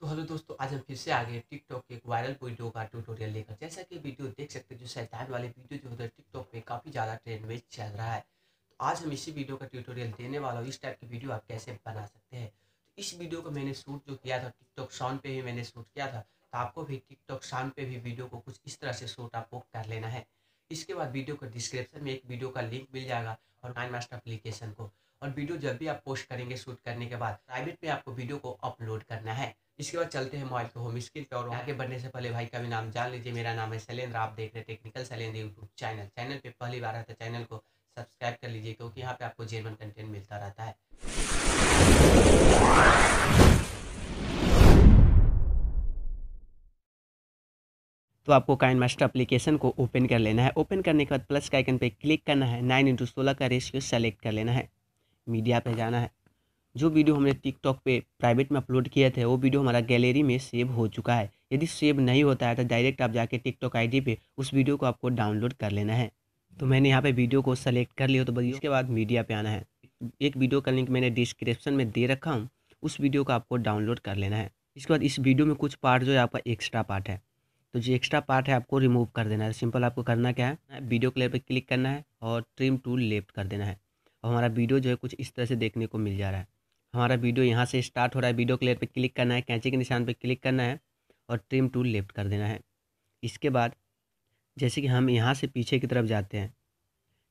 तो हेलो दोस्तों, आज हम फिर से आ गए टिकटॉक के एक वायरल वीडियो का ट्यूटोरियल लेकर। जैसा कि वीडियो देख सकते हैं, जो शैतान वाले वीडियो जो होता है टिकटॉक पे काफ़ी ज़्यादा ट्रेंड में चल रहा है। तो आज हम इसी वीडियो का ट्यूटोरियल देने वाला हूँ, इस टाइप की वीडियो आप कैसे बना सकते हैं। तो इस वीडियो को मैंने शूट जो किया था टिकटॉक साउंड पर ही मैंने शूट किया था। तो आपको भी टिकटॉक साउंड पर भी वीडियो को कुछ इस तरह से शूट आपको कर लेना है। इसके बाद वीडियो का डिस्क्रिप्शन में एक वीडियो का लिंक मिल जाएगा और काइनमास्टर एप्लीकेशन को, और वीडियो जब भी आप पोस्ट करेंगे शूट करने के बाद प्राइवेट में आपको वीडियो को अपलोड करना है। इसके बाद चलते हैं मोबाइल के होम स्क्रीन पे, और आगे बढ़ने से पहले भाई का भी नाम जान लीजिए। मेरा नाम है शैलेंद्र, आप देख रहे हैं technical Shailendra YouTube channel. Channel पे पहली बार आता है चैनल को सब्सक्राइब कर लीजिए, क्योंकि यहाँ पे आपको जेन्युइन कंटेंट मिलता रहता है। तो आपको काइनमास्टर एप्लीकेशन को ओपन कर लेना है। ओपन करने के बाद प्लस के आइकन पे क्लिक करना है, 9:16 का रेशियो सेलेक्ट कर लेना है, मीडिया पे जाना है। जो वीडियो हमने टिकटॉक पे प्राइवेट में अपलोड किए थे वो वीडियो हमारा गैलरी में सेव हो चुका है। यदि सेव नहीं होता है तो डायरेक्ट आप जाके टिकटॉक आईडी पे उस वीडियो को आपको डाउनलोड कर लेना है। तो मैंने यहाँ पे वीडियो को सेलेक्ट कर लिया। तो बस इसके बाद मीडिया पे आना है। एक वीडियो का लिंक मैंने डिस्क्रिप्शन में दे रखा हूँ, उस वीडियो को आपको डाउनलोड कर लेना है। इसके बाद इस वीडियो में कुछ पार्ट जो है आपका एक्स्ट्रा पार्ट है, तो जो एक्स्ट्रा पार्ट है आपको रिमूव कर देना है। सिंपल आपको करना क्या है, वीडियो क्लिप पर क्लिक करना है और ट्रिम टू लेफ्ट कर देना है। और हमारा वीडियो जो है कुछ इस तरह से देखने को मिल जा रहा है। हमारा वीडियो यहाँ से स्टार्ट हो रहा है। वीडियो क्लियर पे क्लिक करना है, कैंची के निशान पे क्लिक करना है और ट्रिम टू लेफ्ट कर देना है। इसके बाद जैसे कि हम यहाँ से पीछे की तरफ जाते हैं,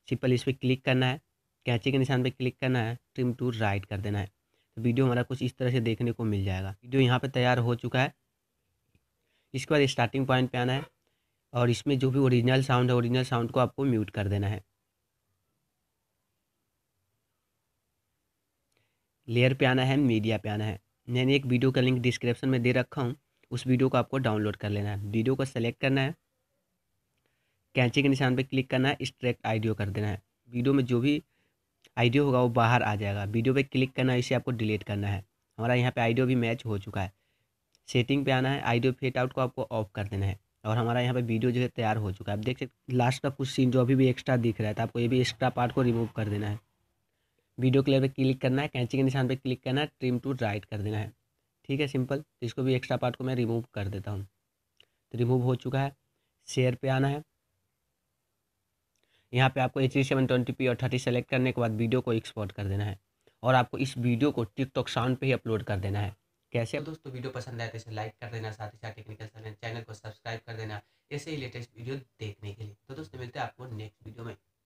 सिंपल इस पर क्लिक करना है, कैंची के निशान पे क्लिक करना है, ट्रिम टू राइट कर देना है। तो वीडियो हमारा कुछ इस तरह से देखने को मिल जाएगा। वीडियो यहाँ पर तैयार हो चुका है। इसके बाद स्टार्टिंग पॉइंट पर आना है और इसमें जो भी ओरिजिनल साउंड है, ओरिजिनल साउंड को आपको म्यूट कर देना है। लेयर पे आना है, मीडिया पे आना है। मैंने एक वीडियो का लिंक डिस्क्रिप्शन में दे रखा हूँ, उस वीडियो को आपको डाउनलोड कर लेना है। वीडियो को सेलेक्ट करना है, कैंची के निशान पे क्लिक करना है, एक्सट्रैक्ट ऑडियो कर देना है। वीडियो में जो भी ऑडियो होगा वो बाहर आ जाएगा। वीडियो पे क्लिक करना है, इसे आपको डिलीट करना है। हमारा यहाँ पर ऑडियो भी मैच हो चुका है। सेटिंग पर आना है, ऑडियो फेड आउट को आपको ऑफ कर देना है। और हमारा यहाँ पर वीडियो जो है तैयार हो चुका है। आप देख सकते लास्ट का कुछ सीन जो अभी भी एक्स्ट्रा दिख रहा है, तो आपको ये भी एक्स्ट्रा पार्ट को रिमूव कर देना है। वीडियो क्लियर पे क्लिक करना है, कैंची के निशान पे क्लिक करना है, ट्रिम टू राइट कर देना है। ठीक है सिंपल। तो इसको भी एक्स्ट्रा पार्ट को मैं रिमूव कर देता हूँ। तो रिमूव हो चुका है। शेयर पे आना है, यहाँ पे आपको HD 720p और 30 सेलेक्ट करने के बाद वीडियो को एक्सपोर्ट कर देना है और आपको इस वीडियो को टिकटॉक साउंड पे ही अपलोड कर देना है। कैसे तो दोस्तों, वीडियो पसंद आए तो इसे लाइक कर देना, साथ ही साथ टेक्निकल चैनल को सब्सक्राइब कर देना ऐसे ही लेटेस्ट वीडियो देखने के लिए। तो दोस्तों मिलते हैं आपको नेक्स्ट वीडियो में।